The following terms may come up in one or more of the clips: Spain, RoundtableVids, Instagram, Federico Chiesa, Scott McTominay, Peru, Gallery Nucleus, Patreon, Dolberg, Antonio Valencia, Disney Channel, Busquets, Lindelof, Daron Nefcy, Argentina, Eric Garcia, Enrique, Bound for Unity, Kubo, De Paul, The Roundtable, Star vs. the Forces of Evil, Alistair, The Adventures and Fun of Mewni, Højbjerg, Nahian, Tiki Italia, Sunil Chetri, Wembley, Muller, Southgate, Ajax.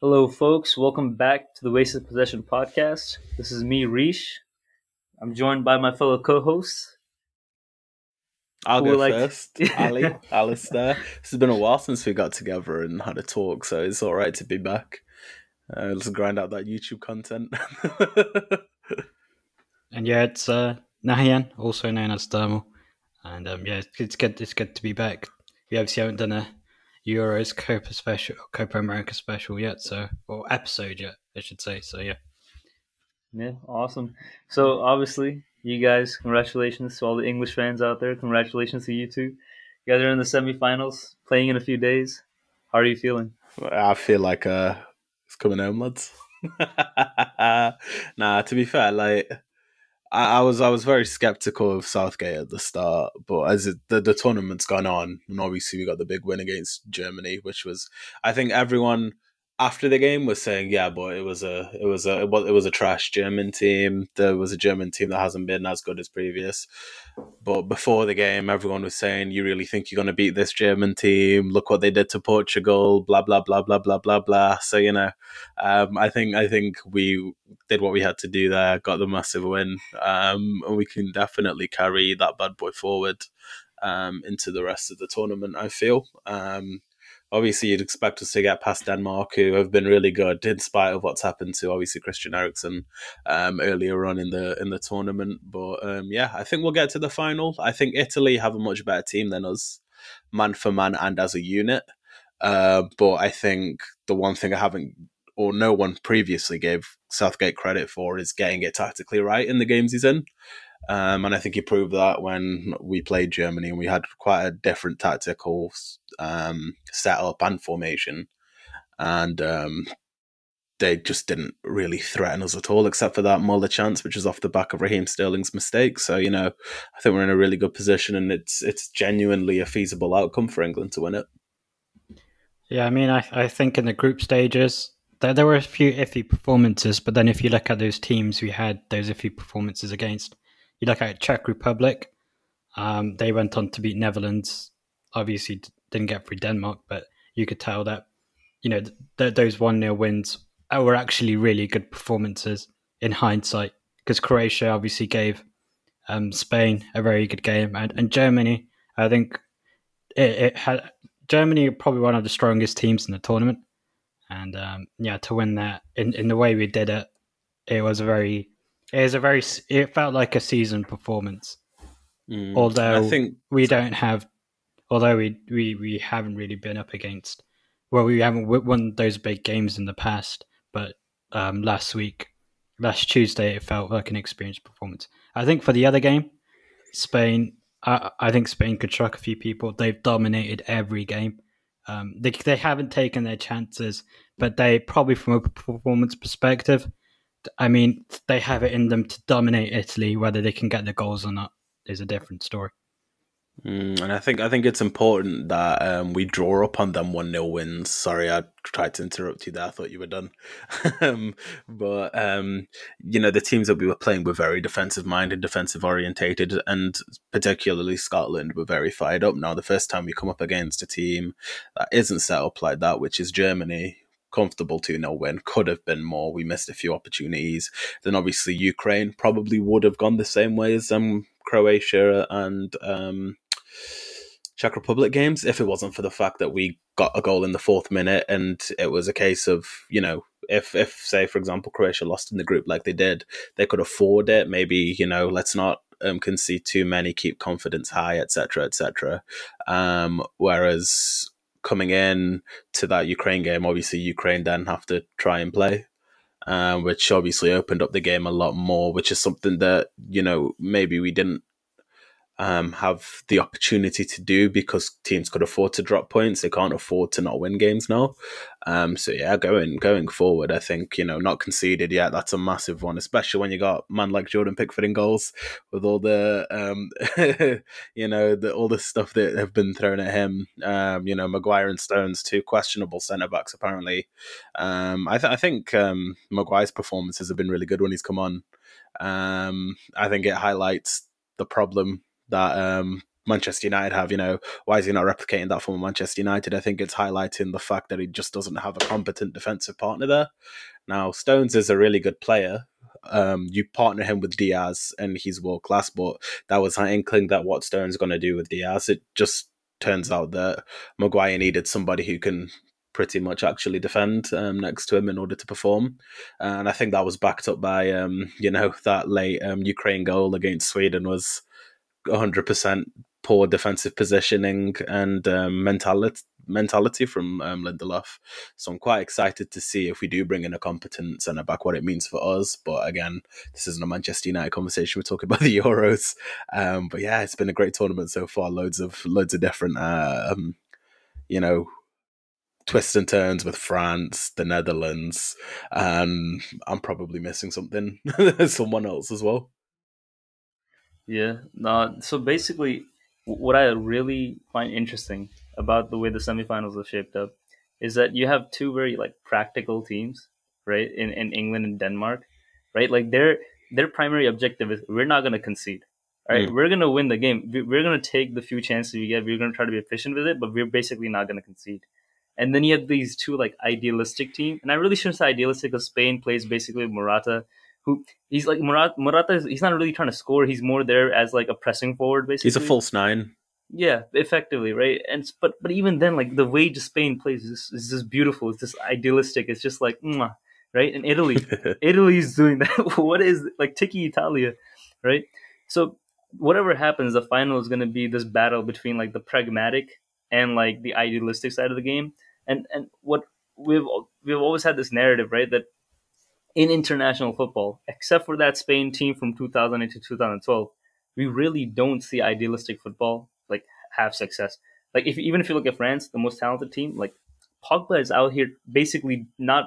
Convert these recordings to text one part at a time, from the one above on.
Hello, folks. Welcome back to the Wasted Possession podcast. This is me, Reesh. I'm joined by my fellow co-hosts. I'll go first. Ali, Alistair. It's been a while since we got together and had a talk, so it's all right to be back. Let's grind out that YouTube content. And yeah, it's Nahian, also known as Thermo. And yeah, it's good to be back. We obviously haven't done a Euros Copa America special yet, so, or episode yet, I should say. So yeah, awesome. So obviously, you guys, congratulations to all the English fans out there. Congratulations to you two. You guys are in the semifinals, playing in a few days. How are you feeling? I feel like it's coming home, lads. Nah, to be fair, like I was very skeptical of Southgate at the start, but as the tournament's gone on, and obviously we got the big win against Germany, which was, I think everyone after the game was saying, yeah, but it was a trash German team. There was a German team that hasn't been as good as previous. But before the game, everyone was saying, you really think you're going to beat this German team? Look what they did to Portugal, blah, blah, blah, blah, blah, blah, blah. So, I think we did what we had to do there, got the massive win. And we can definitely carry that bad boy forward into the rest of the tournament, I feel. Obviously, you'd expect us to get past Denmark, who have been really good, in spite of what's happened to, obviously, Christian Eriksen earlier on in the tournament. But, yeah, I think we'll get to the final. I think Italy have a much better team than us, man for man and as a unit. But I think the one thing I haven't, or no one previously gave Southgate credit for, is getting it tactically right in the games he's in. And I think he proved that when we played Germany, and we had quite a different tactical setup and formation, and they just didn't really threaten us at all, except for that Muller chance, which was off the back of Raheem Sterling's mistake. So I think we're in a really good position, and it's genuinely a feasible outcome for England to win it. Yeah, I mean, I think in the group stages, there were a few iffy performances, but then if you look at those teams we had those iffy performances against. You look at Czech Republic, they went on to beat Netherlands. Obviously, didn't get through Denmark, but you could tell that those 1-0 wins were actually really good performances in hindsight, because Croatia obviously gave Spain a very good game, and Germany. I think it had Germany probably one of the strongest teams in the tournament, and to win that in the way we did it, it felt like a season performance. Although I think we haven't really been up against, we haven't won those big games in the past, but last Tuesday, it felt like an experienced performance. I think for the other game, Spain, I think Spain could shock a few people. They've dominated every game. They haven't taken their chances, but they probably, from a performance perspective, I mean, they have it in them to dominate Italy. Whether they can get the goals or not is a different story. And I think it's important that we draw up on them 1-0 wins. Sorry, I tried to interrupt you there. I thought you were done. But, the teams that we were playing were very defensive-minded, defensive-orientated, and particularly Scotland were very fired up. Now, the first time we come up against a team that isn't set up like that, which is Germany, comfortable 2-0 win, could have been more. We missed a few opportunities. Then obviously Ukraine probably would have gone the same way as Croatia and Czech Republic games, if it wasn't for the fact that we got a goal in the 4th minute, and it was a case of, if say, for example, Croatia lost in the group like they did, they could afford it. Maybe, let's not concede too many, keep confidence high, etc., etc. Whereas coming in to that Ukraine game, obviously Ukraine then have to try and play, which obviously opened up the game a lot more, which is something that, maybe we didn't have the opportunity to do, because teams could afford to drop points. They can't afford to not win games now. Going forward, I think, not conceded yet, that's a massive one, especially when you got a man like Jordan Pickford in goals, with all the all the stuff that have been thrown at him. Maguire and Stones, two questionable centre backs apparently. I think Maguire's performances have been really good when he's come on. I think it highlights the problem that Manchester United have, you know, why is he not replicating that from Manchester United? I think it's highlighting the fact that he just doesn't have a competent defensive partner there. Now, Stones is a really good player. You partner him with Diaz and he's world class, but that was my inkling that what Stone's going to do with Diaz. It just turns out that Maguire needed somebody who can pretty much actually defend next to him in order to perform. And I think that was backed up by, you know, that late Ukraine goal against Sweden was 100% poor defensive positioning and mentality from Lindelof. So I'm quite excited to see if we do bring in a competent centre-back, what it means for us. But again, this isn't a Manchester United conversation. We're talking about the Euros. But yeah, it's been a great tournament so far. Loads of different, you know, twists and turns with France, the Netherlands. I'm probably missing something, someone else as well. Yeah, no. So basically, what I really find interesting about the way the semifinals have shaped up is that you have two very like practical teams, right? In England and Denmark, right? Like their primary objective is we're not going to concede, right? Mm. We're going to win the game. We're going to take the few chances we get. We're going to try to be efficient with it, but we're basically not going to concede. And then you have these two like idealistic teams, and I really shouldn't say idealistic because Spain plays basically Morata. He's like Morata is, he's not really trying to score. He's more there as like a pressing forward, basically. He's a false nine. Yeah, effectively, right? And but even then, like the way Spain plays is just beautiful. It's just idealistic. It's just like, mwah, right? And Italy's doing that. What is like Tiki Italia, right? So whatever happens, the final is going to be this battle between like the pragmatic and like the idealistic side of the game. And what we've always had this narrative, right, that in international football, except for that Spain team from 2008 to 2012, we really don't see idealistic football like have success. Like even if you look at France, the most talented team, like Pogba is out here basically not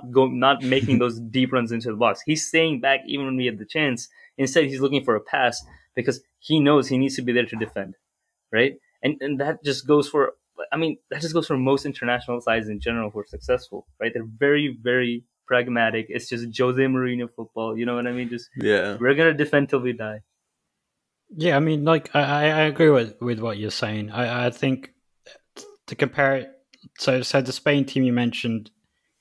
making those deep runs into the box. He's staying back even when we had the chance. Instead, he's looking for a pass because he knows he needs to be there to defend, right? And that just goes for, I mean, that just goes for most international sides in general who are successful, right? They're very, very pragmatic. It's just Jose Mourinho football. You know what I mean? Just, yeah, we're going to defend till we die. Yeah, I mean, like, I agree with what you're saying. I think to compare it, so the Spain team you mentioned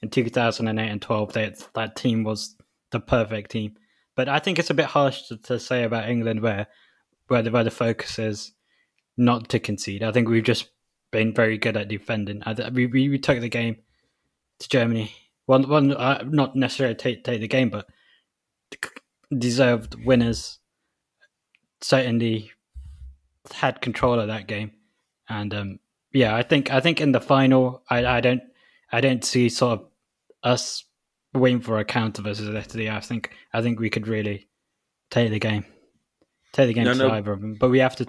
in 2008 and 12, that team was the perfect team. But I think it's a bit harsh to say about England where the focus is not to concede. I think we've just been very good at defending. We took the game to Germany. One, not necessarily take the game, but deserved winners. Certainly had control of that game, and yeah, I think in the final, I don't see sort of us waiting for a counter versus Italy. I think we could really take the game to either of them. But we have to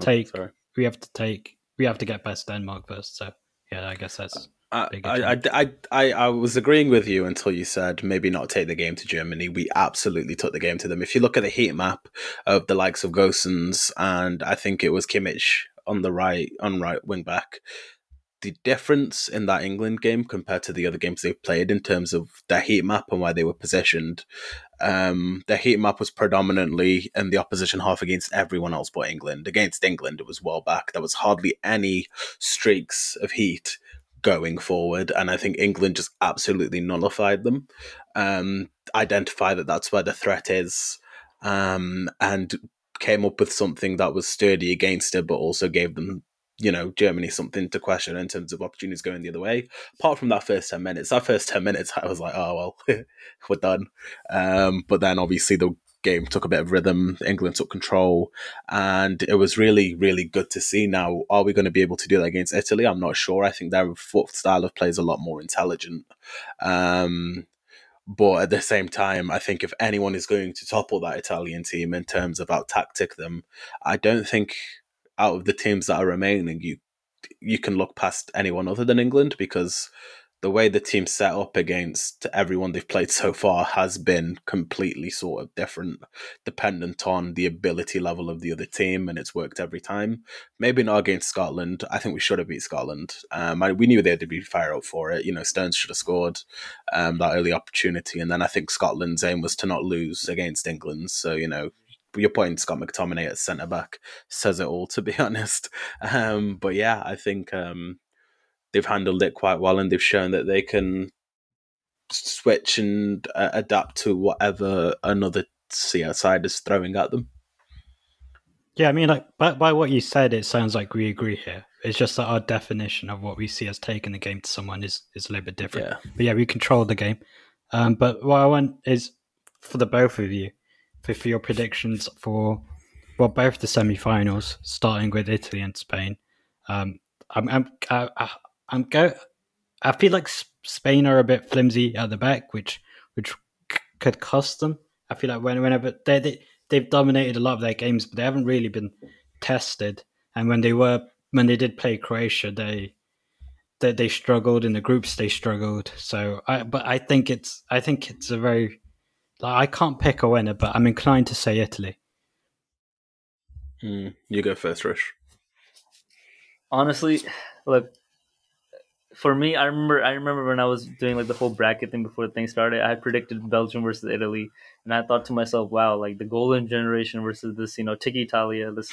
get past Denmark first. So yeah, I guess that's. I was agreeing with you until you said maybe not take the game to Germany. We absolutely took the game to them. If you look at the heat map of the likes of Gosens and I think it was Kimmich on the right wing back, the difference in that England game compared to the other games they've played in terms of their heat map and where they were positioned, their heat map was predominantly in the opposition half against everyone else but England. Against England, it was well back. There was hardly any streaks of heat going forward, and I think England just absolutely nullified them, identify that that's where the threat is, and came up with something that was sturdy against it, but also gave them, you know, Germany something to question in terms of opportunities going the other way. Apart from that first 10 minutes, I was like, oh, well, we're done. But then obviously the game took a bit of rhythm, England took control, and it was really, really good to see. Now, are we going to be able to do that against Italy? I'm not sure. I think their style of play is a lot more intelligent. But at the same time, I think if anyone is going to topple that Italian team in terms of out-tactic them, I don't think out of the teams that are remaining, you can look past anyone other than England, because the way the team set up against everyone they've played so far has been completely sort of different, dependent on the ability level of the other team, and it's worked every time. Maybe not against Scotland. I think we should have beat Scotland. We knew they had to be fire up for it. You know, Stones should have scored that early opportunity, and then I think Scotland's aim was to not lose against England. So, you know, your point, Scott McTominay at centre back says it all, to be honest. But yeah, I think they've handled it quite well, and they've shown that they can switch and adapt to whatever another CR side is throwing at them. Yeah, I mean, like by what you said, it sounds like we agree here. It's just that our definition of what we see as taking the game to someone is a little bit different. Yeah. But yeah, we control the game. But what I want is for the both of you, for your predictions for both the semi-finals, starting with Italy and Spain. I feel like Spain are a bit flimsy at the back, which could cost them. I feel like whenever they've dominated a lot of their games, but they haven't really been tested. And when they did play Croatia, they struggled in the groups. They struggled. So, I think it's a very, I can't pick a winner, but I'm inclined to say Italy. You go first, Rish. Honestly, look, for me, I remember when I was doing like the whole bracket thing before things started, I had predicted Belgium versus Italy, and I thought to myself, wow, like the golden generation versus this, you know, Tiki Italia, this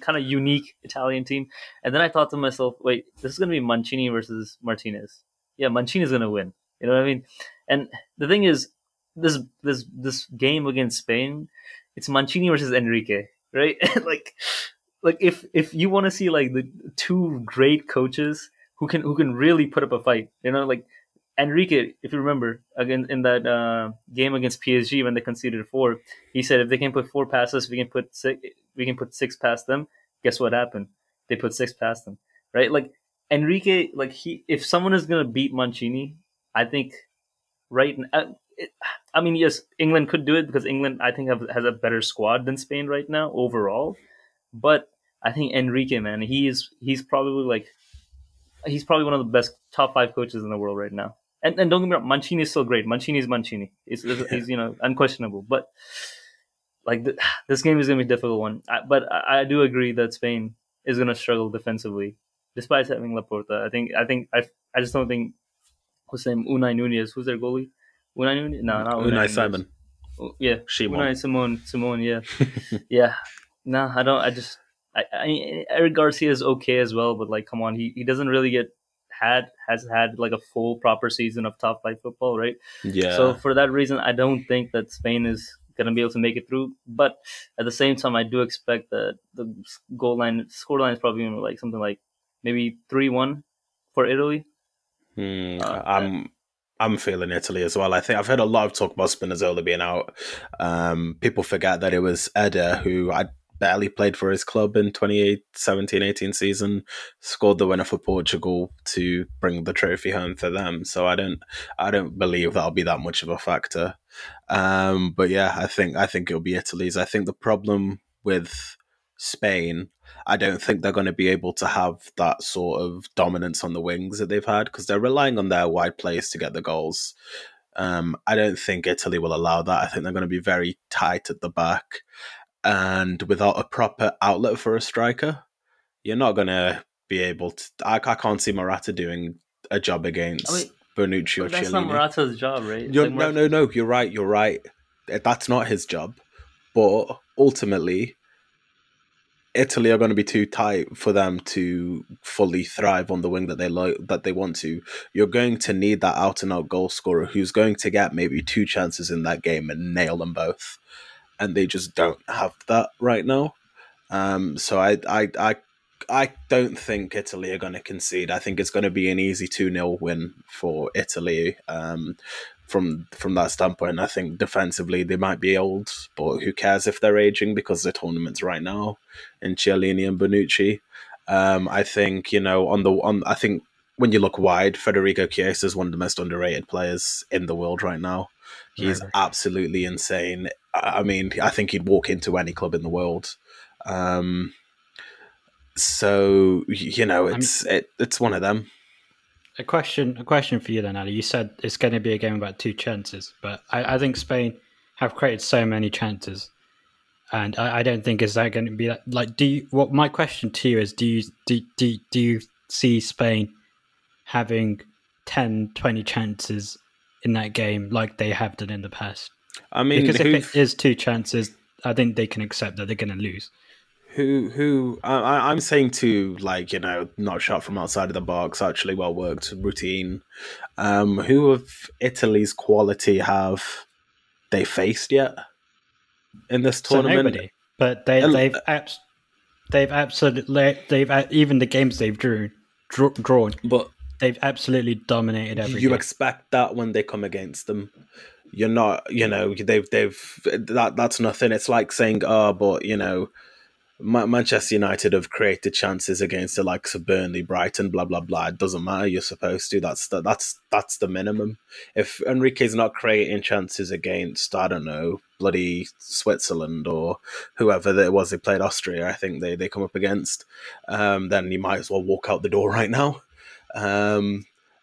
kind of unique Italian team. And then I thought to myself, wait, this is going to be Mancini versus Martinez. Yeah, Mancini's going to win. You know what I mean? And the thing is, this game against Spain, it's Mancini versus Enrique, right? like if you want to see like the two great coaches who can really put up a fight, you know, like Enrique, if you remember, again in that game against PSG when they conceded 4, he said if they can put 4 past us, we can put six past them. Guess what happened? They put 6 past them, right? Like Enrique, like if someone is gonna beat Mancini, I think right now. I mean, yes, England could do it because England, I think, has a better squad than Spain right now overall. But I think Enrique, man, he's probably one of the best top 5 coaches in the world right now. And don't get me wrong, Mancini is still great. Mancini is Mancini. He's you know, unquestionable. But like this game is gonna be a difficult one. But I do agree that Spain is gonna struggle defensively, despite having Laporte. I just don't think what's his name, Unai Nunez, who's their goalie. Unai Simon. Yeah, Unai Simon. Yeah, yeah. No, I don't. I mean, Eric Garcia is okay as well, but like, come on, he doesn't really has had like a full proper season of top 5 football, right? Yeah. So for that reason, I don't think that Spain is gonna be able to make it through. But at the same time, I do expect that the scoreline is probably gonna be like something like maybe 3-1 for Italy. I'm feeling Italy as well. I think I've heard a lot of talk about Spinazzola being out. People forget that it was Eder who I barely played for his club in 2017-18 season, scored the winner for Portugal to bring the trophy home for them. So I don't believe that'll be that much of a factor. But yeah, I think it'll be Italy's. I think the problem with Spain, I don't think they're going to be able to have that sort of dominance on the wings that they've had because they're relying on their wide players to get the goals. I don't think Italy will allow that. I think they're going to be very tight at the back. And without a proper outlet for a striker, you're not going to be able to... I can't see Morata doing a job against Bonucci or Chiellini. That's not Morata's job, right? No. You're right. That's not his job. But ultimately... Italy are going to be too tight for them to fully thrive on the wing that they want to. You're going to need that out-and-out goal scorer who's going to get maybe 2 chances in that game and nail them both. And they just don't have that right now. So I don't think Italy are going to concede. I think it's going to be an easy 2-0 win for Italy. From that standpoint, I think defensively they might be old, but who cares if they're aging because the tournament's right now in Chiellini and Bonucci. I think, you know, I think when you look wide, Federico Chiesa is one of the most underrated players in the world right now. He's absolutely insane. I mean, I think he'd walk into any club in the world. So you know, it's one of them. A question for you then, Ali. You said it's going to be a game about 2 chances, but I think Spain have created so many chances, and I don't think is that going to be that. Like, my question to you is: do you see Spain having 10, 20 chances in that game like they have done in the past? I mean, because if it is 2 chances, I think they can accept that they're going to lose. I'm saying to, like, you know, not shot from outside of the box, actually well worked routine. Who of Italy's quality have they faced yet in this tournament? So nobody, but they've even the games they've drawn, but they've absolutely dominated everything. You expect that when they come against them. You're not, you know, that's nothing. It's like saying, oh, but you know, Manchester United have created chances against the likes of Burnley, Brighton, blah blah blah. It doesn't matter. You're supposed to. That's the minimum. If Enrique's not creating chances against, I don't know, bloody Switzerland or whoever it was they played, Austria, I think they come up against, then you might as well walk out the door right now.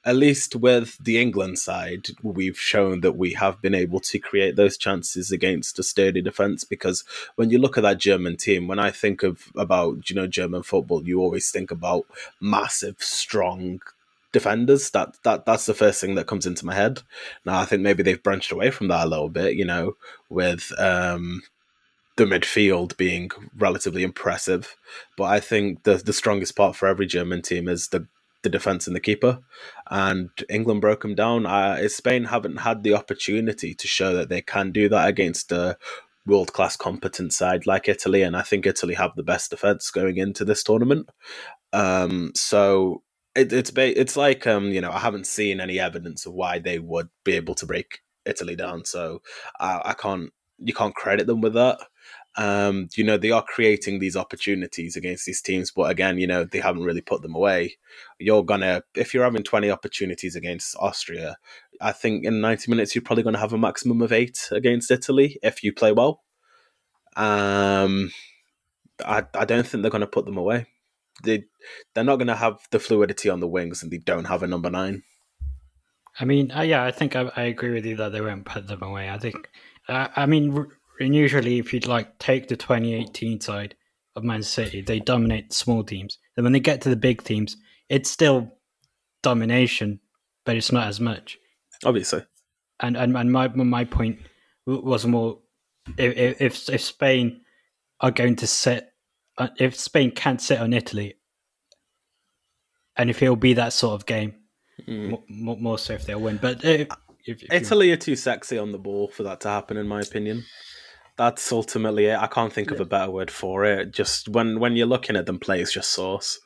At least with the England side, we've shown that we have been able to create those chances against a sturdy defence, because when you look at that German team, when I think about, you know, German football, you always think about massive, strong defenders. That's the first thing that comes into my head. Now, I think maybe they've branched away from that a little bit, you know, with the midfield being relatively impressive. But I think the strongest part for every German team is the defense and the keeper, and England broke them down. Spain haven't had the opportunity to show that they can do that against a world-class competent side like Italy, and I think Italy have the best defense going into this tournament. So it's like, you know, I haven't seen any evidence of why they would be able to break Italy down, so you can't credit them with that. You know, they are creating these opportunities against these teams, but again, you know, they haven't really put them away. If you're having 20 opportunities against Austria, I think in 90 minutes you're probably going to have a maximum of 8 against Italy if you play well. I don't think they're going to put them away. They're not going to have the fluidity on the wings, and they don't have a number 9. I mean, yeah, I think I agree with you that they won't put them away. I think, I mean, and usually, if you'd like take the 2018 side of Man City, they dominate small teams. And when they get to the big teams, it's still domination, but it's not as much. Obviously. And my point was more, if Spain are going to sit, if Spain can't sit on Italy, and if it'll be that sort of game, more so if they'll win. But if Italy are too sexy on the ball for that to happen, in my opinion. That's ultimately it. I can't think of a better word for it. Just when you're looking at them play, it's just sauce.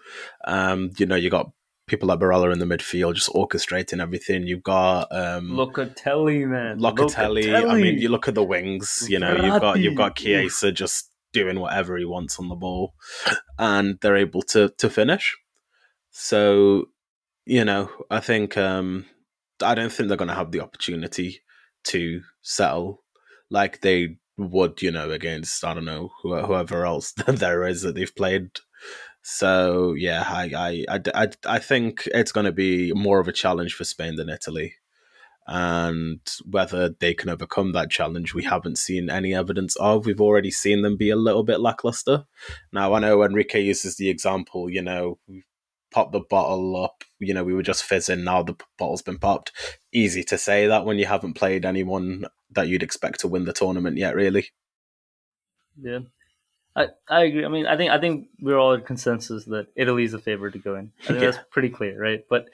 You know, you got people like Barella in the midfield just orchestrating everything. You've got Locatelli, man. Locatelli. I mean, you look at the wings. You know, you've got Chiesa just doing whatever he wants on the ball, and they're able to finish. So, you know, I think I don't think they're going to have the opportunity to settle like they would, you know, against, I don't know, whoever else there is that they've played. So yeah, I think it's going to be more of a challenge for Spain than Italy, and whether they can overcome that challenge, we haven't seen any evidence of. We've already seen them be a little bit lackluster. Now, I know Enrique uses the example, you know, pop the bottle up, you know, we were just fizzing, now the bottle's been popped. Easy to say that when you haven't played anyone that you'd expect to win the tournament yet, really. Yeah, I agree. I mean, I think we're all in consensus that Italy's a favorite to go in. I think that's pretty clear, right? But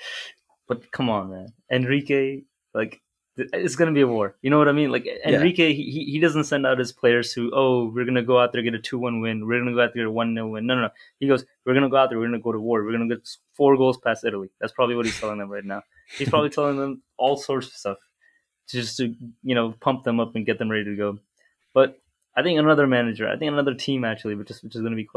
come on, man, Enrique, like, it's gonna be a war. You know what I mean? Like, Enrique, he doesn't send out his players who, oh, we're gonna go out there, get a 2-1 win. We're gonna go out there, get a 1-0 win. No. He goes, we're gonna go out there, we're gonna go to war. We're gonna get 4 goals past Italy. That's probably what he's telling them right now. He's probably telling them all sorts of stuff just to, you know, pump them up and get them ready to go. But I think another manager, I think another team actually, which is gonna be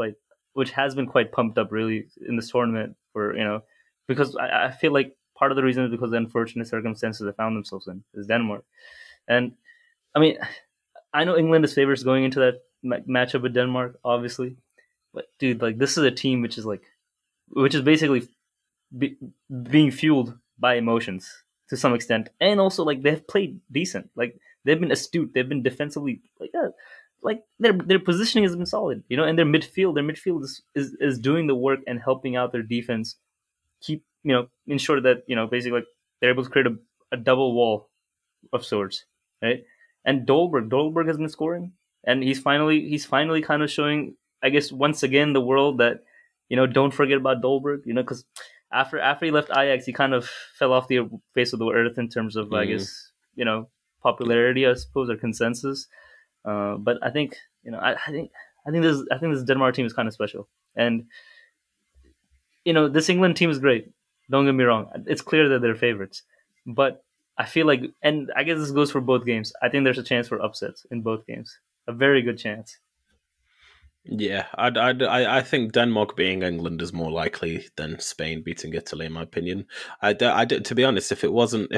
which has been quite pumped up really in this tournament, for, you know, because I feel like part of the reason is because of the unfortunate circumstances they found themselves in, is Denmark. And, I mean, I know England is favorites going into that matchup with Denmark, obviously. But, dude, like, this is a team which is basically being fueled by emotions to some extent. And also, like, they've played decent. Like, they've been astute. They've been defensively, like their positioning has been solid, you know, and their midfield is doing the work and helping out their defense keep, you know, ensure that, you know, basically, like, they're able to create a double wall of sorts, right? And Dolberg has been scoring. And he's finally kind of showing, I guess, once again, the world that, you know, don't forget about Dolberg, you know, because after he left Ajax, he kind of fell off the face of the earth in terms of, I guess, you know, popularity, I suppose, or consensus. But I think, you know, I think this Denmark team is kind of special. And, you know, this England team is great. Don't get me wrong. It's clear that they're favorites. But I feel like, and I guess this goes for both games, I think there's a chance for upsets in both games. A very good chance. Yeah, I think Denmark beating England is more likely than Spain beating Italy, in my opinion. To be honest, if it wasn't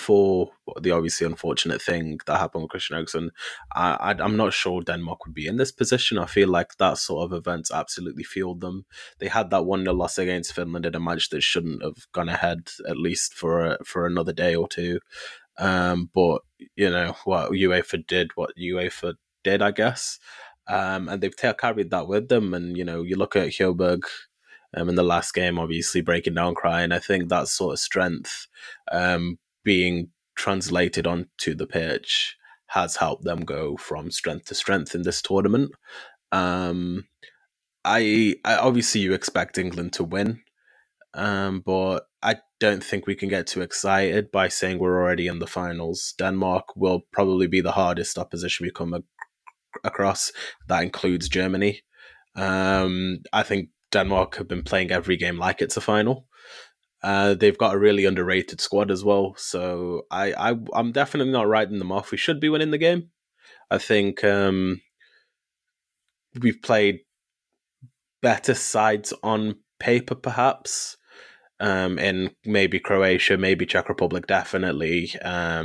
for the obviously unfortunate thing that happened with Christian Eriksen, I'm not sure Denmark would be in this position. I feel like that sort of events absolutely fueled them. They had that 1-0 loss against Finland in a match that shouldn't have gone ahead, at least for another day or two. But you know what UEFA did, I guess. And they've carried that with them. And, you know, you look at Højbjerg in the last game, obviously breaking down, crying. I think that sort of strength being translated onto the pitch has helped them go from strength to strength in this tournament. I obviously, you expect England to win, but I don't think we can get too excited by saying we're already in the finals. Denmark will probably be the hardest opposition we come across. That includes Germany. I think Denmark have been playing every game like it's a final. They've got a really underrated squad as well, so I'm definitely not writing them off. We should be winning the game. I think we've played better sides on paper, perhaps, in maybe Croatia, maybe Czech Republic, definitely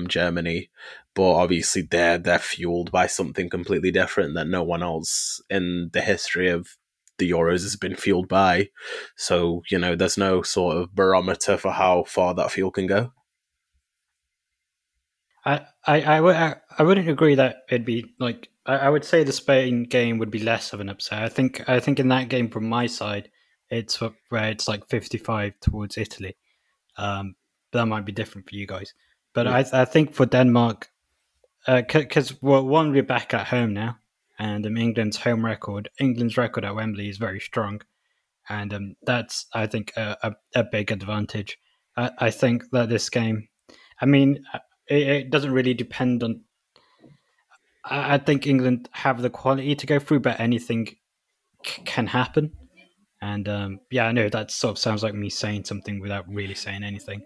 Germany. But obviously they're fueled by something completely different that no one else in the history of the Euros has been fueled by. So, you know, there's no sort of barometer for how far that fuel can go. I wouldn't agree that it'd be like, I would say the Spain game would be less of an upset. I think in that game from my side, it's where it's like 55 towards Italy. That might be different for you guys. But yeah. I think for Denmark, because one, we're back at home now, and England's record at Wembley is very strong, and that's, I think, a big advantage. I think that this game, I mean, it doesn't really depend on. I think England have the quality to go through, but anything can happen. And yeah, I know that sort of sounds like me saying something without really saying anything.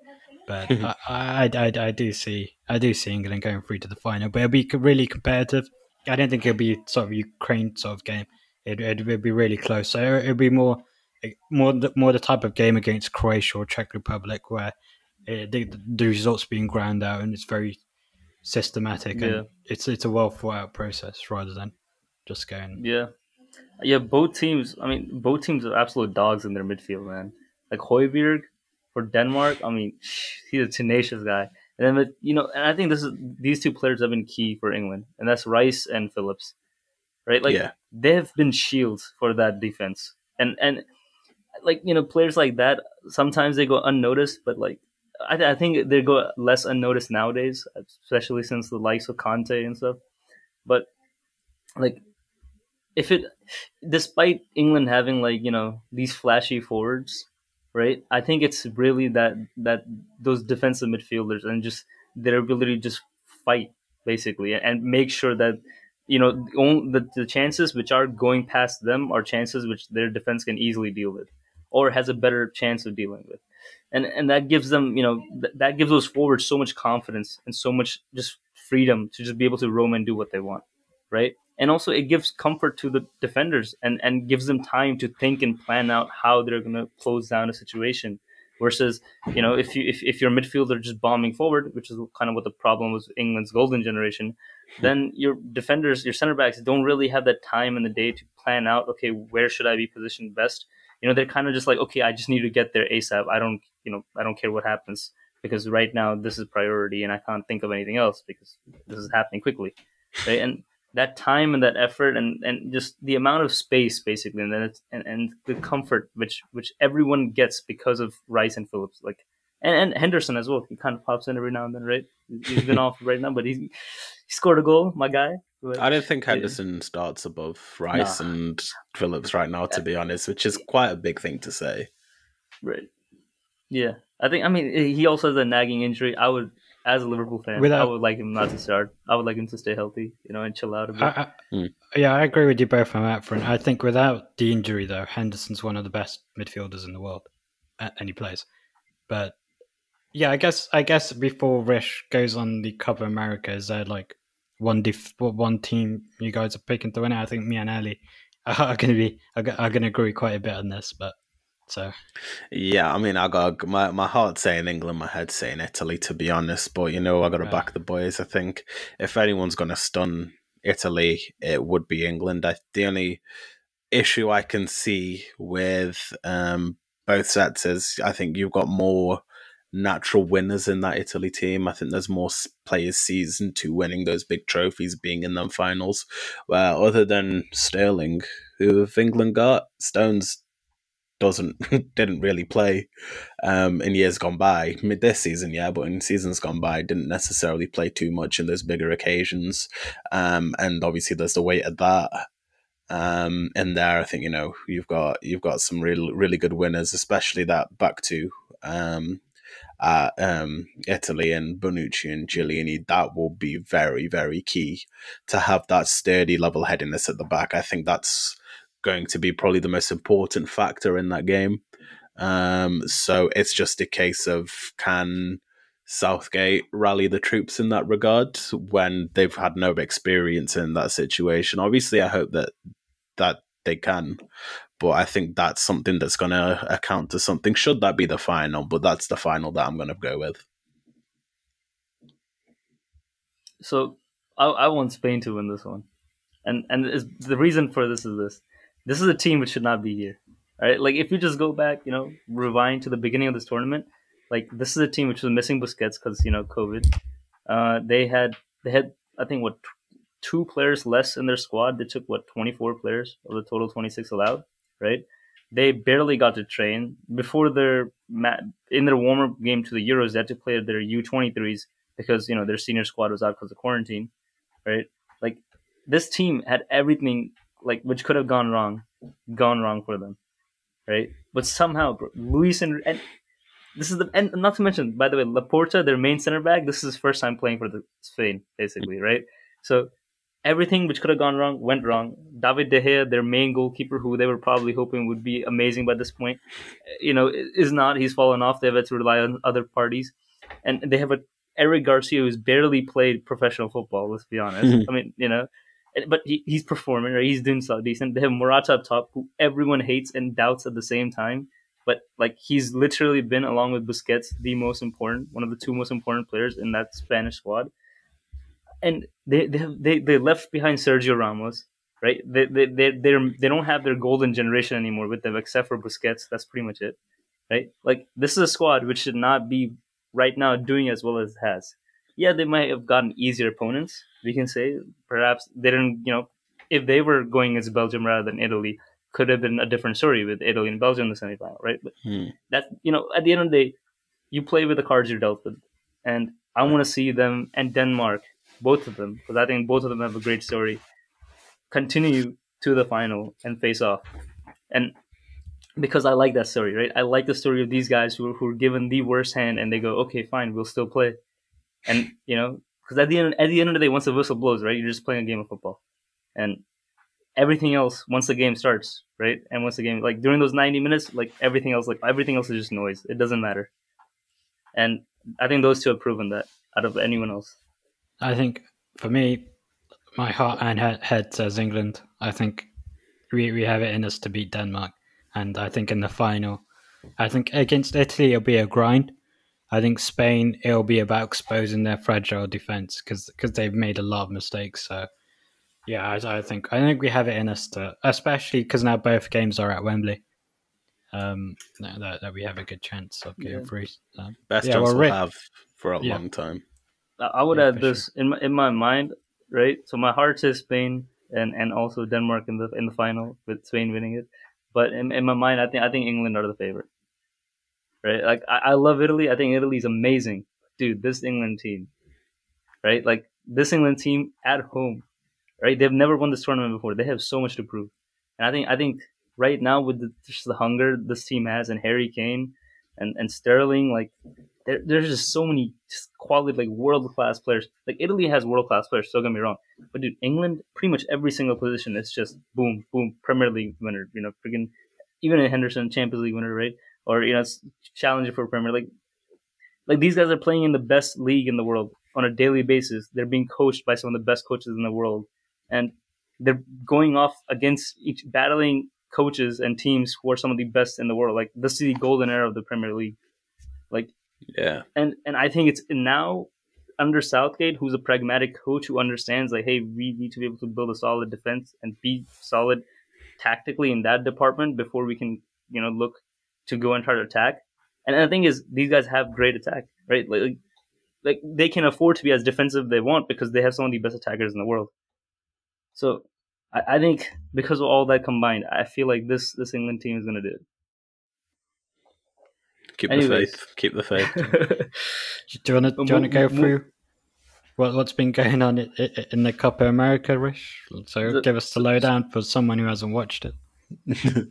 But I do see England going through to the final, but it'll be really competitive. I don't think it'll be sort of Ukraine sort of game. It'll be really close. So it'll be more the type of game against Croatia or Czech Republic where the results being ground out and it's very systematic, and it's a well thought out process rather than just going. Yeah. Both teams are absolute dogs in their midfield, man. Like Højbjerg. For Denmark, I mean, he's a tenacious guy. And then, you know, and I think these two players have been key for England, and that's Rice and Phillips, right? Like, they have been shields for that defense. And like, you know, players like that, sometimes they go unnoticed, but, like, I think they go less unnoticed nowadays, especially since the likes of Conte and stuff. But, like, despite England having, like, you know, these flashy forwards, right, I think it's really that those defensive midfielders and just their ability to just fight basically and make sure that, you know, the chances which are going past them are chances which their defense can easily deal with or has a better chance of dealing with, and that gives them, you know, that gives those forwards so much confidence and so much just freedom to just be able to roam and do what they want, right? And also it gives comfort to the defenders and gives them time to think and plan out how they're going to close down a situation versus, you know, if your midfielder just bombing forward, which is kind of what the problem was with England's golden generation, then your defenders, your center backs don't really have that time in the day to plan out, okay, where should I be positioned best? You know, they're kind of just like, okay, I just need to get there ASAP. I don't care what happens because right now this is priority and I can't think of anything else because this is happening quickly. Right. And that time and that effort and just the amount of space basically and the comfort which everyone gets because of Rice and Phillips, like and Henderson as well. He kind of pops in every now and then, right? He's been off right now, but he scored a goal, my guy. I don't think Henderson starts above Rice and Phillips right now, to be honest, which is quite a big thing to say. Right. Yeah. I think, I mean, he also has a nagging injury. I would, as a Liverpool fan, I would like him not to start. I would like him to stay healthy, you know, and chill out a bit. Yeah, I agree with you both on that front. I think without the injury, though, Henderson's one of the best midfielders in the world, and he plays. But yeah, I guess before Rish goes on the Copa America, is there like one team you guys are picking to win it? I think me and Ali are going to agree quite a bit on this, but. So, yeah, I mean, I got my heart's saying England, my head's saying Italy, to be honest. But, you know, I got to back the boys. I think if anyone's going to stun Italy, it would be England. The only issue I can see with both sets is I think you've got more natural winners in that Italy team. I think there's more players seasoned to winning those big trophies, being in them finals. Well, other than Sterling, who have England got? Stones didn't really play in years gone by. I mean, this season, yeah, but in seasons gone by, didn't necessarily play too much in those bigger occasions. And obviously, there's the weight of that in there. I think, you know, you've got some really good winners, especially that back to Italy and Bonucci and Chiellini. That will be very, very key to have that sturdy level-headedness at the back. I think that's going to be probably the most important factor in that game. So it's just a case of, can Southgate rally the troops in that regard when they've had no experience in that situation? Obviously, I hope that they can, but I think that's something that's going to account to something. Should that be the final? But that's the final that I'm going to go with. So I want Spain to win this one. And the reason for this is this. This is a team which should not be here, right? Like, if you just go back, you know, rewind to the beginning of this tournament, like, this is a team which was missing Busquets because, you know, COVID. They had I think, what, two players less in their squad. They took, what, 24 players of the total 26 allowed, right? They barely got to train. Before in their warm-up game to the Euros, they had to play their U23s because, you know, their senior squad was out because of quarantine, right? Like, this team had everything, like, which could have gone wrong for them, right? But somehow, bro, Luis and this is the, and not to mention, by the way, Laporte, their main center back, this is his first time playing for the Spain, basically, right? So everything which could have gone wrong went wrong. David De Gea, their main goalkeeper, who they were probably hoping would be amazing by this point, you know, is not. He's fallen off. They've had to rely on other parties, and they have Eric Garcia who's barely played professional football. Let's be honest. I mean, you know. But he's performing, right? He's doing so decent. They have Morata up top, who everyone hates and doubts at the same time. But, like, he's literally been, along with Busquets, one of the two most important players in that Spanish squad. And they left behind Sergio Ramos, right? They don't have their golden generation anymore with them, except for Busquets. That's pretty much it, right? Like, this is a squad which should not be right now doing as well as it has. Yeah, they might have gotten easier opponents, we can say. Perhaps they didn't, you know, if they were going as Belgium rather than Italy, could have been a different story with Italy and Belgium in the semifinal, right? But that, you know, at the end of the day, you play with the cards you're dealt with. And I want to see them and Denmark, both of them, because I think both of them have a great story, continue to the final and face off. And because I like that story, right? I like the story of these guys who are given the worst hand and they go, okay, fine, we'll still play. And, you know, because at the end of the day, once the whistle blows, right, you're just playing a game of football. And everything else, once the game starts, right, and once the game, like, during those 90 minutes, like, everything else is just noise. It doesn't matter. And I think those two have proven that out of anyone else. I think, for me, my heart and head says England. I think we have it in us to beat Denmark. And I think in the final, I think against Italy, it'll be a grind. I think Spain, it'll be about exposing their fragile defence because they've made a lot of mistakes. So, yeah, I think we have it in us to, especially because now both games are at Wembley, that we have a good chance of getting through. Best chance we'll have for a long time. I would add this in my mind, right? So my heart says Spain and also Denmark in the final, with Spain winning it. But in my mind, I think England are the favourite. Right, like I love Italy. I think Italy's amazing, dude. This England team, right? Like this England team at home, right? They've never won this tournament before. They have so much to prove. And I think right now with just the hunger this team has, and Harry Kane and Sterling, like there's just so many just quality, like world-class players. Like Italy has world-class players, don't get me wrong. But dude, England, pretty much every single position is just boom, boom, Premier League winner, you know, freaking even a Henderson, Champions League winner, right? Or, you know, challenger for Premier League. Like these guys are playing in the best league in the world on a daily basis. They're being coached by some of the best coaches in the world. And they're going off against each, battling coaches and teams who are some of the best in the world. Like this is the golden era of the Premier League. Like, yeah. And I think it's now under Southgate, who's a pragmatic coach who understands, like, hey, we need to be able to build a solid defense and be solid tactically in that department before we can, you know, look to go and try to attack. And the thing is, these guys have great attack, right? Like they can afford to be as defensive they want because they have some of the best attackers in the world. So I think because of all that combined, I feel like this England team is going to do it. Keep the faith. do you want to go through what's been going on in the Copa America, Rish? So give us the lowdown for someone who hasn't watched it.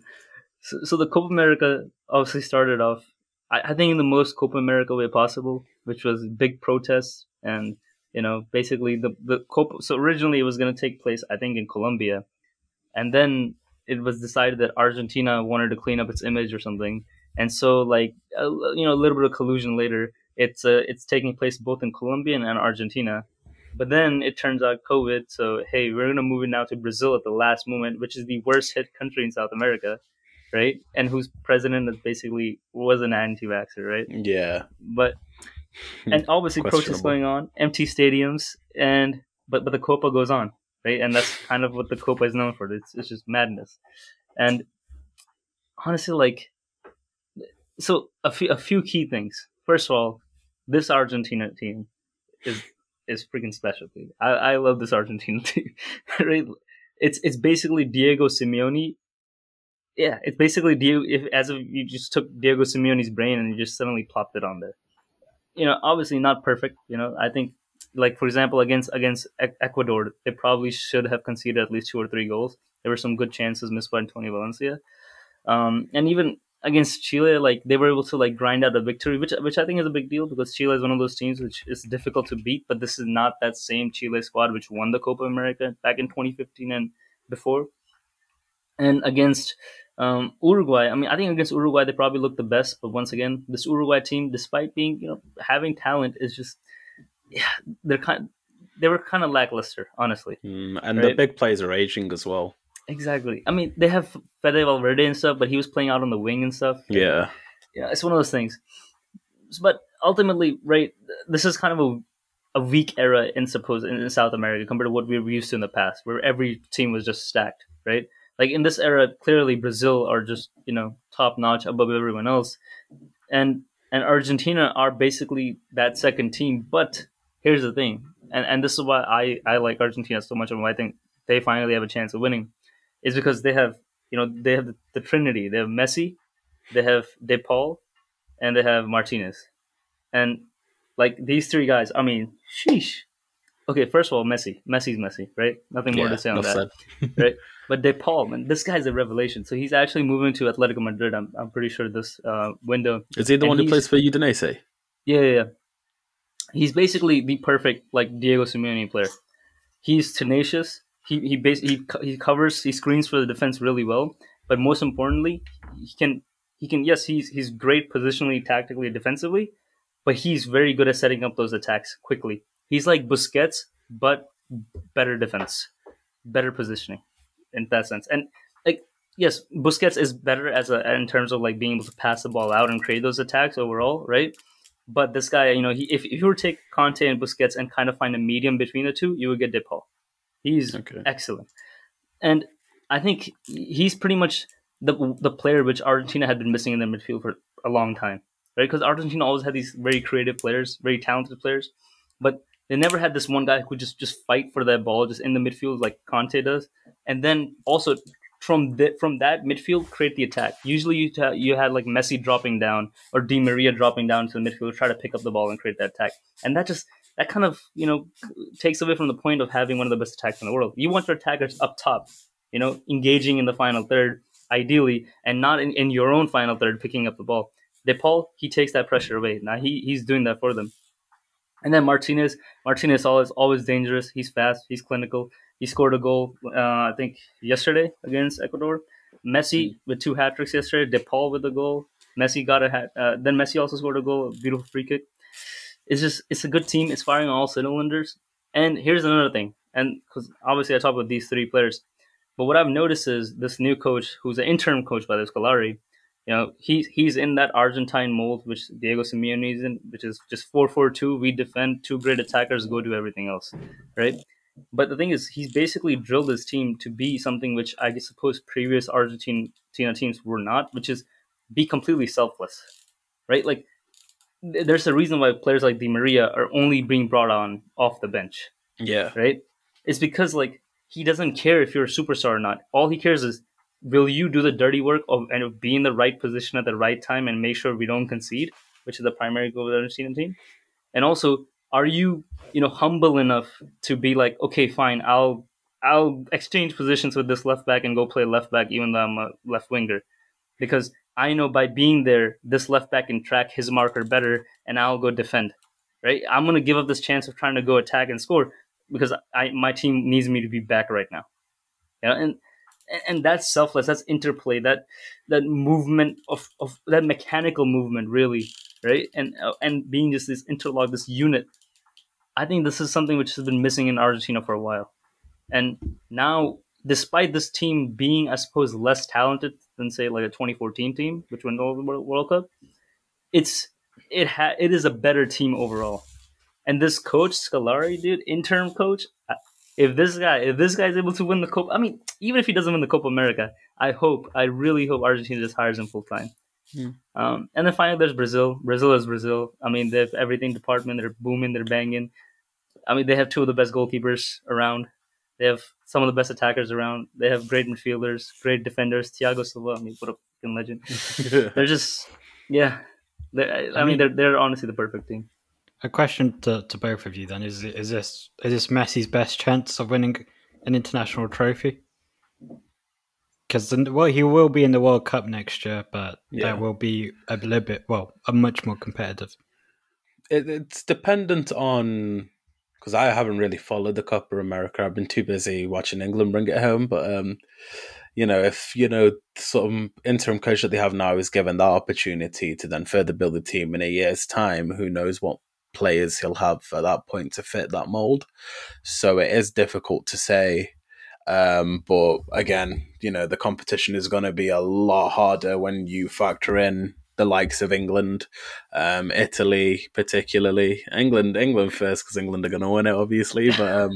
So the Copa America obviously started off, I think, in the most Copa America way possible, which was big protests and, you know, basically the Copa. So originally it was going to take place, I think, in Colombia. And then it was decided that Argentina wanted to clean up its image or something. And so, like, you know, a little bit of collusion later, it's taking place both in Colombia and Argentina. But then it turns out COVID. So, hey, we're going to move it now to Brazil at the last moment, which is the worst hit country in South America. Right, and whose president is basically was an anti-vaxxer, right? Yeah, but and obviously protests going on, empty stadiums, and but the Copa goes on, right? And that's kind of what the Copa is known for. It's just madness, and honestly, like, so a few key things. First of all, this Argentina team is freaking special. I love this Argentina team. Right? It's basically Diego Simeone. Yeah, it's basically as if you just took Diego Simeone's brain and you just suddenly plopped it on there. You know, obviously not perfect. You know, I think, like, for example, against Ecuador, they probably should have conceded at least 2 or 3 goals. There were some good chances missed by Antonio Valencia, and even against Chile, like, they were able to, like, grind out a victory, which I think is a big deal because Chile is one of those teams which is difficult to beat. But this is not that same Chile squad which won the Copa America back in 2015 and before, and against. Uruguay. I mean, I think against Uruguay they probably looked the best, but once again, this Uruguay team, despite being, you know, having talent, is just, yeah, they were kind of lackluster, honestly. And right? The big players are aging as well. Exactly. I mean, they have Fede Valverde and stuff, but he was playing out on the wing and stuff. Yeah. Yeah, it's one of those things. But ultimately, right, this is kind of a weak era in South America compared to what we were used to in the past, where every team was just stacked, right? Like, in this era, clearly Brazil are just, you know, top-notch above everyone else. And Argentina are basically that second team. But here's the thing, and this is why I like Argentina so much and why I think they finally have a chance of winning, is because they have, you know, they have the Trinity. They have Messi, they have De Paul, and they have Martinez. And, like, these three guys, I mean, sheesh. Okay, first of all, Messi. Messi's Messi, right? Nothing more to say on that, right? But De Paul, man, this guy's a revelation. So he's actually moving to Atletico Madrid. I'm pretty sure this window. Is he the one who plays for Udinese? Yeah. He's basically the perfect, like, Diego Simeone player. He's tenacious. He covers, he screens for the defense really well. But most importantly, he can. Yes, he's great positionally, tactically, defensively. But he's very good at setting up those attacks quickly. He's like Busquets, but better defense, better positioning in that sense. And, like, yes, Busquets is better in terms of, like, being able to pass the ball out and create those attacks overall, right? But this guy, you know, if you were to take Conte and Busquets and kind of find a medium between the two, you would get De Paul. He's excellent. And I think he's pretty much the player which Argentina had been missing in their midfield for a long time, right? Because Argentina always had these very creative players, very talented players, but they never had this one guy who could just fight for that ball just in the midfield like Conte does. And then also from that midfield, create the attack. Usually you had like Messi dropping down or Di Maria dropping down to the midfield, try to pick up the ball and create that attack. And that just that kind of, you know, takes away from the point of having one of the best attacks in the world. You want your attackers up top, you know, engaging in the final third, ideally, and not in your own final third picking up the ball. De Paul, he takes that pressure away. Now he's doing that for them. And then Martinez always dangerous. He's fast. He's clinical. He scored a goal, I think, yesterday against Ecuador. Messi with two hat tricks yesterday. De Paul with a goal. Messi got a hat. Then Messi also scored a goal, a beautiful free kick. It's a good team. It's firing on all cylinders. And here's another thing. And because obviously I talk about these three players, but what I've noticed is this new coach, who's an interim coach by the Scolari, you know, he's in that Argentine mold which Diego Simeone is in, which is just 4-4-2. We defend, two great attackers, go do everything else, right? But the thing is, he's basically drilled his team to be something which I suppose previous Argentina teams were not, which is be completely selfless, right? Like, there's a reason why players like Di Maria are only being brought on off the bench. Yeah, right. It's because like he doesn't care if you're a superstar or not. All he cares is, will you do the dirty work and be in the right position at the right time and make sure we don't concede, which is the primary goal of the Argentina team? And also, are you, you know, humble enough to be like, okay, fine, I'll exchange positions with this left back and go play left back, even though I'm a left winger, because I know by being there, this left back can track his marker better, and I'll go defend. Right? I'm gonna give up this chance of trying to go attack and score because my team needs me to be back right now. Yeah, and that's selfless. That's interplay. That movement of that mechanical movement, really, right? And being just this interlock, this unit. I think this is something which has been missing in Argentina for a while, and now, despite this team being, I suppose, less talented than say like a 2014 team, which won the World Cup, it is a better team overall. And this coach Scolari, dude, interim coach. If this guy is able to win the Copa, I mean, even if he doesn't win the Copa America, I really hope Argentina just hires him full time. And then finally, there's Brazil. Brazil is Brazil. I mean, they have everything department. They're booming. They're banging. I mean, they have two of the best goalkeepers around. They have some of the best attackers around. They have great midfielders, great defenders. Thiago Silva, I mean, what a fucking legend. They're just, yeah. They're honestly the perfect team. A question to both of you then is this Messi's best chance of winning an international trophy? Because he will be in the World Cup next year, but there will be a little bit, a much more competitive. It's dependent on, because I haven't really followed the Copa America. I've been too busy watching England bring it home. But you know, if you know some interim coach that they have now is given that opportunity to then further build the team in a year's time, who knows what players he'll have at that point to fit that mold. So it is difficult to say, but again, you know, the competition is going to be a lot harder when you factor in the likes of England, Italy, particularly England first, because England are going to win it, obviously. But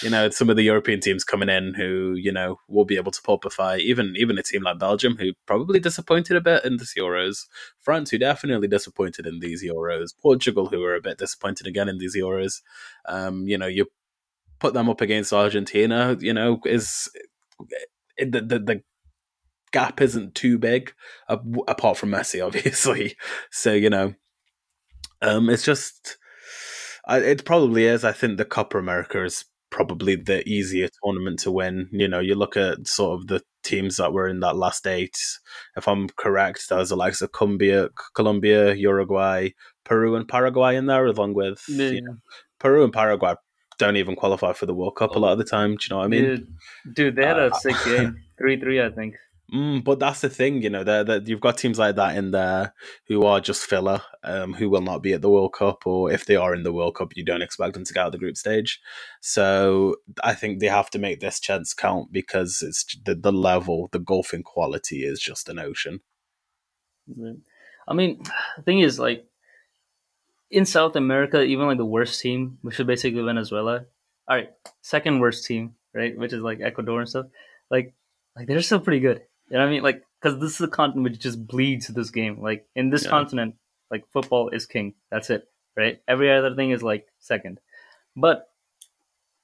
you know, some of the European teams coming in who, you know, will be able to pulpify even a team like Belgium, who probably disappointed a bit in this Euros. France, who definitely disappointed in these Euros. Portugal, who are a bit disappointed again in these Euros. You know, you put them up against Argentina. You know, is the gap isn't too big, apart from Messi, obviously. So, you know, it's just, it probably is. I think the Copa America is probably the easier tournament to win. You know, you look at sort of the teams that were in that last eight. If I'm correct, there was the likes of Colombia, Uruguay, Peru and Paraguay in there, along with you know, Peru and Paraguay don't even qualify for the World Cup a lot of the time. Do you know what I mean? Dude they had a sick game. 3-3, I think. But that's the thing, you know, that you've got teams like that in there who are just filler, who will not be at the World Cup, or if they are in the World Cup, you don't expect them to get out of the group stage. So I think they have to make this chance count, because it's the level, the golfing quality is just an ocean. I mean, the thing is, like, in South America, even like the worst team, which is basically Venezuela, all right, second worst team, right, which is like Ecuador and stuff, like they're still pretty good. You know what I mean? Like, because this is a continent which just bleeds this game. Like, in this continent, like, football is king. That's it, right? Every other thing is, like, second. But,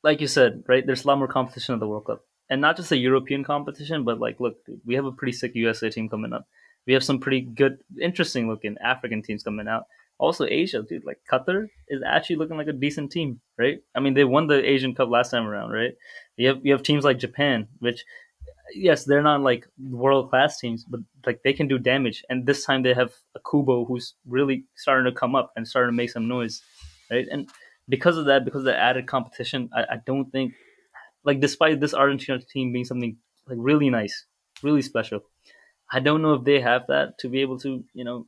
like you said, right, there's a lot more competition at the World Cup. And not just a European competition, but, like, look, dude, we have a pretty sick USA team coming up. We have some pretty good, interesting-looking African teams coming out. Also, Asia, dude, like Qatar is actually looking like a decent team, right? I mean, they won the Asian Cup last time around, right? You have teams like Japan, which, yes, they're not like world-class teams, but like they can do damage. And this time they have a Kubo who's really starting to come up and starting to make some noise, right? And because of that, because of the added competition, I don't think, like, despite this Argentina team being something like really nice, really special, I don't know if they have that to be able to, you know,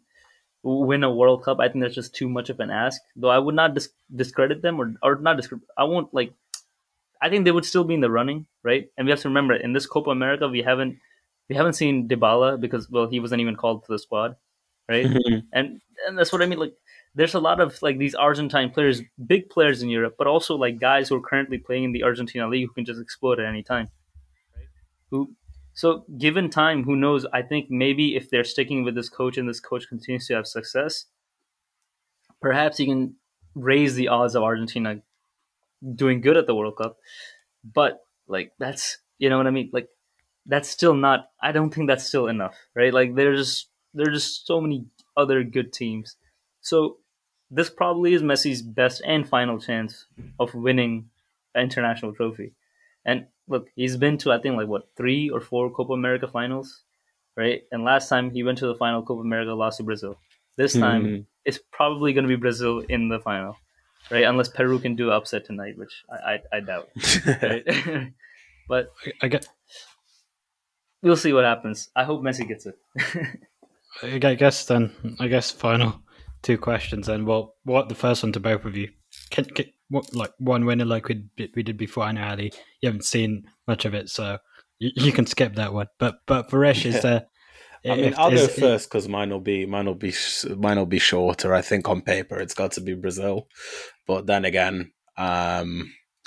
win a World Cup. I think that's just too much of an ask. Though I would not discredit them or not discredit. I won't like. I think they would still be in the running, right? And we have to remember in this Copa America we haven't seen Dybala because he wasn't even called to the squad, right? and that's what I mean. Like there's a lot of like these Argentine players, big players in Europe, but also like guys who are currently playing in the Argentina league who can just explode at any time, right? So given time, who knows? I think maybe if they're sticking with this coach and this coach continues to have success, perhaps he can raise the odds of Argentina doing good at the World Cup. But like that's, you know what I mean? Like that's still not. I don't think that's still enough, right? Like there's just so many other good teams. So this probably is Messi's best and final chance of winning an international trophy, and. Look, he's been to, I think, like, what, 3 or 4 Copa America finals, right? And last time he went to the final Copa America, lost to Brazil. This time, it's probably going to be Brazil in the final, right? Unless Peru can do upset tonight, which I doubt. Right? But we'll see what happens. I hope Messi gets it. I guess final 2 questions then. Well, what the first one to both of you. Can what, like one winner like we did before? I know, Ali, you haven't seen much of it, so you can skip that one. But for Reesh, is there? I mean, I'll go first because mine will be shorter. I think on paper it's got to be Brazil, but then again, I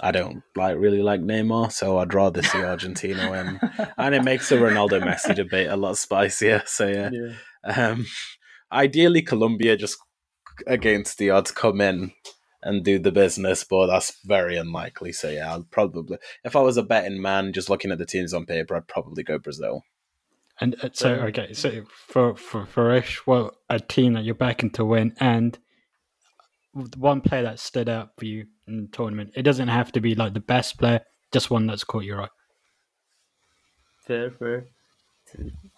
don't really like Neymar, so I'd rather see Argentina win, and it makes the Ronaldo Messi debate a lot spicier. So yeah. Ideally Colombia just against the odds come in and do the business, but that's very unlikely. So yeah, I'll probably, if I was a betting man, just looking at the teams on paper, I'd probably go Brazil. And so, okay, so for Ish, well, a team that you're backing to win, and one player that stood out for you in the tournament. It doesn't have to be like the best player, just one that's caught your eye. Fair.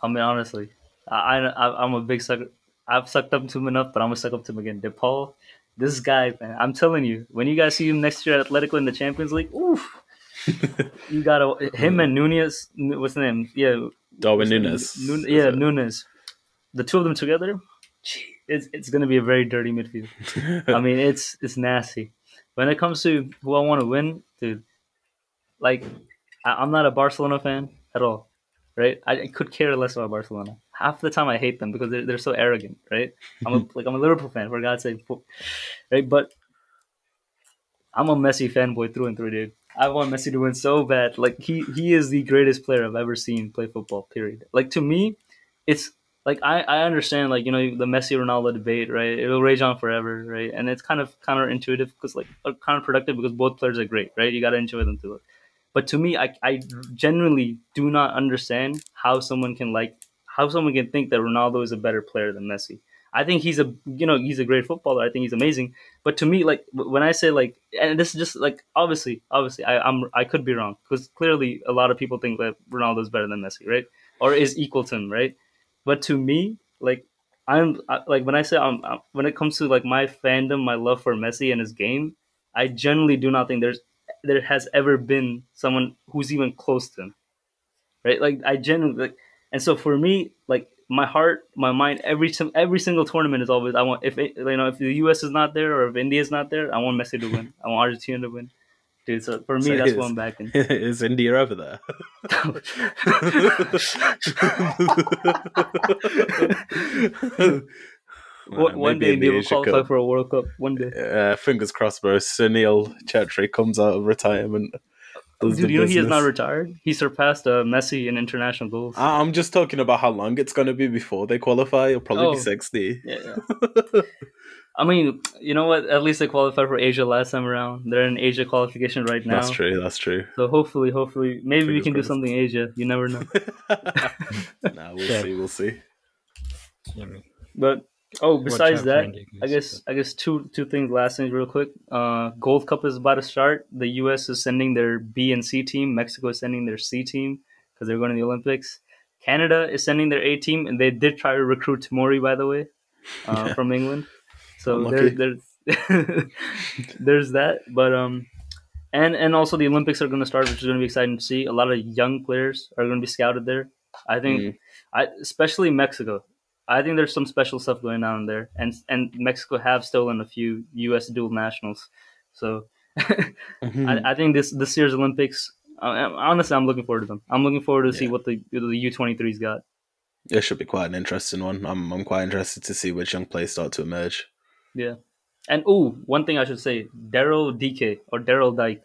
I mean, honestly, I'm a big sucker. I've sucked up to him enough, but I'm gonna suck up to him again. De Paul. This guy, man, I'm telling you, when you guys see him next year at Atletico in the Champions League, oof, you got him and Nunez. What's the name? Yeah, Darwin Nunez. Nunez. The two of them together, gee, it's going to be a very dirty midfield. I mean, it's nasty. When it comes to who I want to win, dude, like I'm not a Barcelona fan at all, right? I could care less about Barcelona. Half the time I hate them because they're so arrogant, right? I'm a Liverpool fan, for God's sake, right? But I'm a Messi fanboy through and through, dude. I want Messi to win so bad. Like he is the greatest player I've ever seen play football. Period. Like to me, it's like I understand, like, you know, the Messi Ronaldo debate, right? It'll rage on forever, right? And it's kind of counterintuitive because like counterproductive because both players are great, right? You got to enjoy them too. But to me, I genuinely do not understand how someone can think that Ronaldo is a better player than Messi. I think he's a great footballer. I think he's amazing. But to me, like when I say like, and this is just like obviously I could be wrong because clearly a lot of people think that Ronaldo is better than Messi, right? Or is equal to him, right? But to me, like when it comes to like my fandom, my love for Messi and his game, I generally do not think there has ever been someone who's even close to him, right? Like I genuinely like. And so for me, like my heart, my mind, every single tournament is always if the US is not there or if India is not there, I want Messi to win. I want Argentina to win, dude. So for me, that's what I'm backing. Is India over there? One day India will qualify for a World Cup. One day, fingers crossed, bro. Sunil Chetri comes out of retirement. Dude, you know he is not retired. He surpassed Messi in international goals. I'm just talking about how long it's going to be before they qualify. It'll probably be 60. Yeah. I mean, you know what? At least they qualified for Asia last time around. They're in Asia qualification right now. That's true. So hopefully, maybe we can do something in Asia. You never know. We'll see. But Oh, besides that, I guess two things. Last things, real quick. Gold Cup is about to start. The U.S. is sending their B and C team. Mexico is sending their C team because they're going to the Olympics. Canada is sending their A team, and they did try to recruit Tomori, by the way, from England. So there's that. But and also the Olympics are going to start, which is going to be exciting to see. A lot of young players are going to be scouted there. I think, especially Mexico. I think there's some special stuff going on there, and Mexico have stolen a few U.S. dual nationals, so I think this year's Olympics. Honestly, I'm looking forward to them. I'm looking forward to see what the U23's got. It should be quite an interesting one. I'm quite interested to see which young players start to emerge. Yeah, and one thing I should say: Daryl Dike.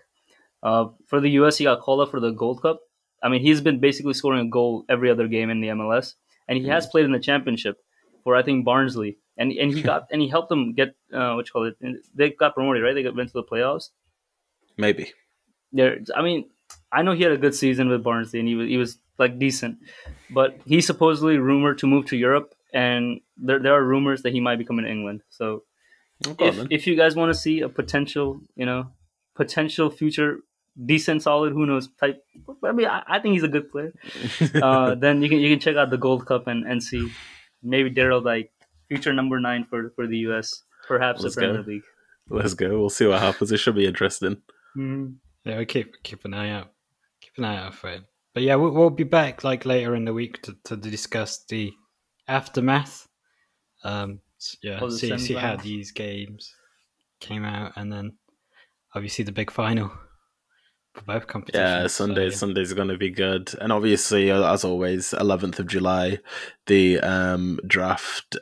For the U.S., he got called up for the Gold Cup. I mean, he's been basically scoring a goal every other game in the MLS. And he has played in the championship for, I think, Barnsley, and he got and he helped them get they got promoted, right? They went to the playoffs. Maybe. I mean, I know he had a good season with Barnsley, and he was like decent, but he's supposedly rumored to move to Europe, and there are rumors that he might be coming to England. So, if you guys want to see a potential future. Decent, solid, who knows type. I mean, I think he's a good player. Then you can check out the Gold Cup and see maybe Daryl Dike, future number 9 for the U.S. Perhaps a Premier League. Let's go. We'll see what happens. It should be interesting. Yeah, we keep an eye out. Keep an eye out for it. But yeah, we'll be back like later in the week to discuss the aftermath. See how these games came out, and then obviously the big final. Both competitions. Yeah, Sunday's going to be good, and obviously, as always, 11th of July, the draft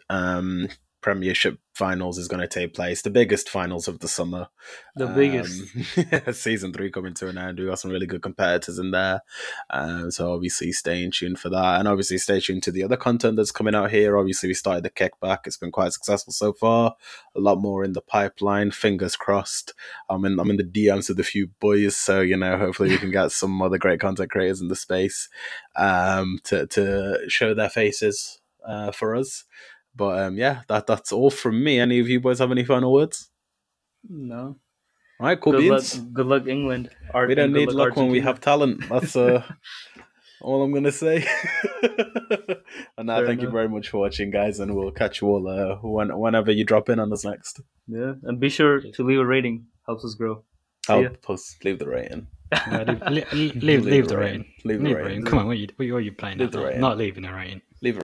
Premiership finals is going to take place, the biggest finals of the summer, the biggest season 3 coming to an end. We got some really good competitors in there, so obviously stay tuned for that, and obviously stay tuned to the other content that's coming out here. Obviously we started the kickback, it's been quite successful so far, a lot more in the pipeline, fingers crossed. I'm in the DMs with a few boys, so hopefully we can get some other great content creators in the space to show their faces for us. But that's all from me. Any of you boys have any final words? No. All right, cool beans. Good luck, England. We don't need luck when we have talent. That's all I'm going to say. And now, thank you very much for watching, guys, and we'll catch you all whenever you drop in on us next. Yeah, and be sure to leave a rating. Helps us grow. Help us. Leave the rating. Leave the rating. Leave the rating. Come on, what are you playing at? Not leaving the rating. Leave